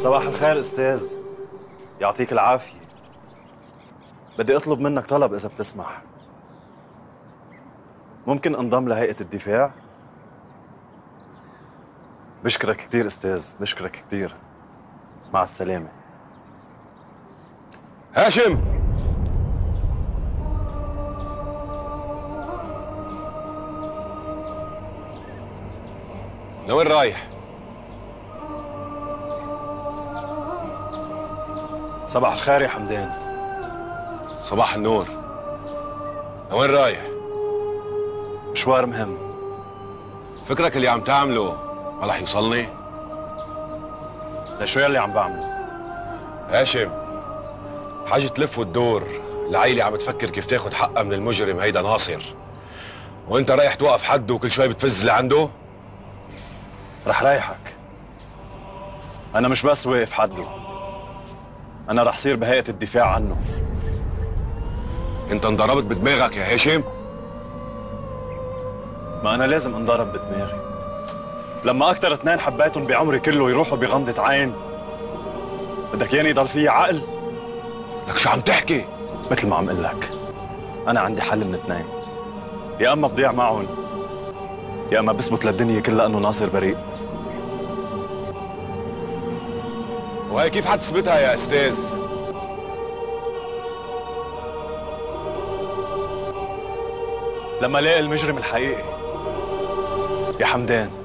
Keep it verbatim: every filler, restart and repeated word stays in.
صباح الخير أستاذ، يعطيك العافية. بدي أطلب منك طلب إذا بتسمح. ممكن أنضم لهيئة الدفاع؟ بشكرك كثير أستاذ، بشكرك كثير. مع السلامة. هاشم، لوين رايح؟ صباح الخير يا حمدان. صباح النور. لوين رايح؟ مشوار مهم. فكرك اللي عم تعمله ما رح يوصلني؟ لشو يلي عم بعمله؟ هاشم، حاجة تلف وتدور، العيلة عم تفكر كيف تاخد حقها من المجرم هيدا ناصر، وانت رايح توقف حده وكل شوي بتفز لعنده؟ رح رايحك. أنا مش بس واقف حده، أنا رح صير بهيئة الدفاع عنه. أنت انضربت بدماغك يا هاشم؟ ما أنا لازم انضرب بدماغي. لما أكتر اثنين حبيتهم بعمري كله يروحوا بغمضة عين، بدك ياني يضل في عقل؟ لك شو عم تحكي؟ مثل ما عم قل لك، أنا عندي حل من اثنين، يا أما بضيع معهم يا أما بثبت للدنيا كلها إنه ناصر بريء. وهي كيف حتثبتها يا أستاذ؟ لما لاقي المجرم الحقيقي يا حمدان.